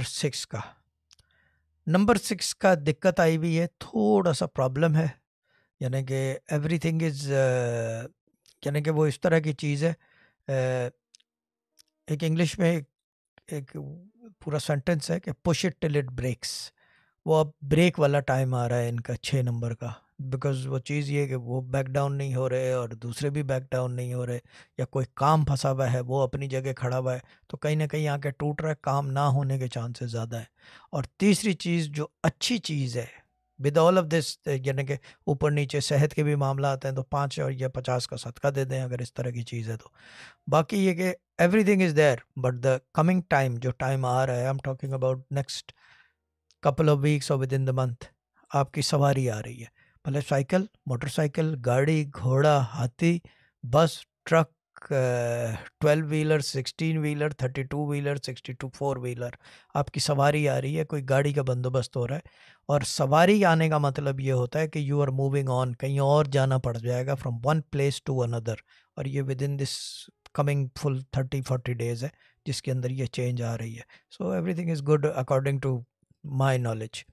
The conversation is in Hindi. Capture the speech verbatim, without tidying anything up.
सिक्स का नंबर सिक्स का दिक्कत आई हुई है, थोड़ा सा प्रॉब्लम है, यानी कि एवरीथिंग इज़, यानी कि वो इस तरह की चीज़ है, एक इंग्लिश में एक, एक पूरा सेंटेंस है कि push it till it breaks, वो अब ब्रेक वाला टाइम आ रहा है इनका छः नंबर का, बिकॉज वो चीज़ ये कि वो बैक डाउन नहीं हो रहे और दूसरे भी बैक डाउन नहीं हो रहे, या कोई काम फंसा हुआ है वो अपनी जगह खड़ा हुआ है, तो कहीं ना कहीं आके टूट रहा है, काम ना होने के चांसेस ज़्यादा है। और तीसरी चीज़ जो अच्छी चीज़ है विद ऑल ऑफ दिस, यानी कि ऊपर नीचे सेहत के भी मामला आते हैं, तो पाँच और या पचास का सदका दे दें अगर इस तरह की चीज़ है तो। बाकी ये कि everything is there but the coming time, जो टाइम आ रहा है, I am talking about next couple of weeks और विद इन द मंथ, आपकी सवारी आ रही है, भले साइकिल, मोटरसाइकिल, गाड़ी, घोड़ा, हाथी, bus, truck, twelve wheeler, sixteen wheeler, thirty two wheeler, sixty two four wheeler, आपकी सवारी आ रही है, कोई गाड़ी का बंदोबस्त हो रहा है। और सवारी आने का मतलब ये होता है कि यू आर मूविंग ऑन, कहीं और जाना पड़ जाएगा from one place to another, और ये within this coming full thirty forty days है जिसके अंदर ये चेंज आ रही है। So everything is good according to my knowledge।